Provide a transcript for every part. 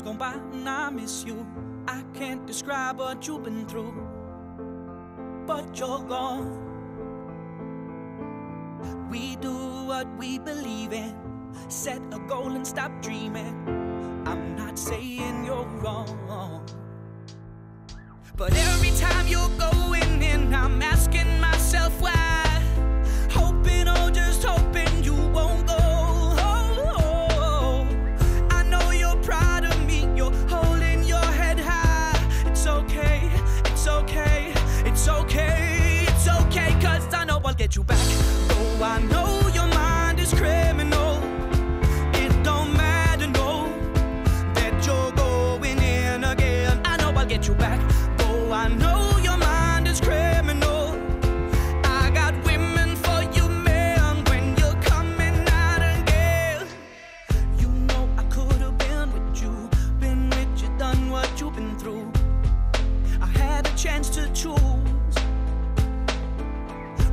years gone by and I miss you. I can't describe what you've been through, but you're gone. We do what we believe in, set a goal and stop dreaming. I'm not saying you're wrong, but every time you're going in, I'm asking myself why. Hoping, oh just hoping you won't go. Get you back, though I know your mind is criminal. It don't matter, no, that you're going in again. I know I'll get you back, though I know your mind is criminal. I got women for you, man, when you're coming out again. You know I could have been with you, done what you've been through. I had a chance to choose.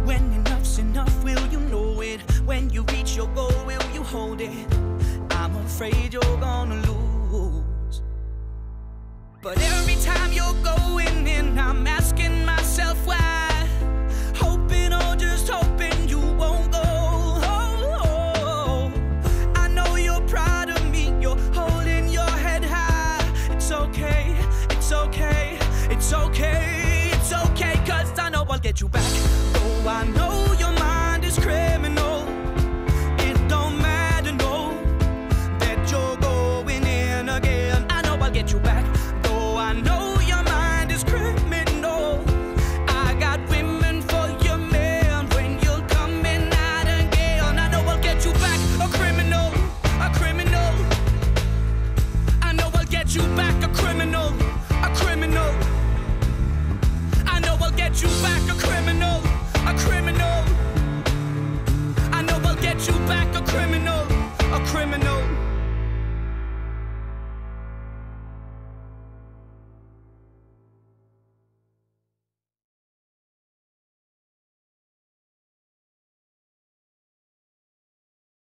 When enough's enough, will you know it? When you reach your goal, will you hold it? I'm afraid you're gonna lose. But every time you're going in, I'm asking myself why. Hoping, oh just hoping you won't go. I know you're proud of me, you're holding your head high. It's okay, it's okay, it's okay, it's okay, 'cause I know I'll get you back.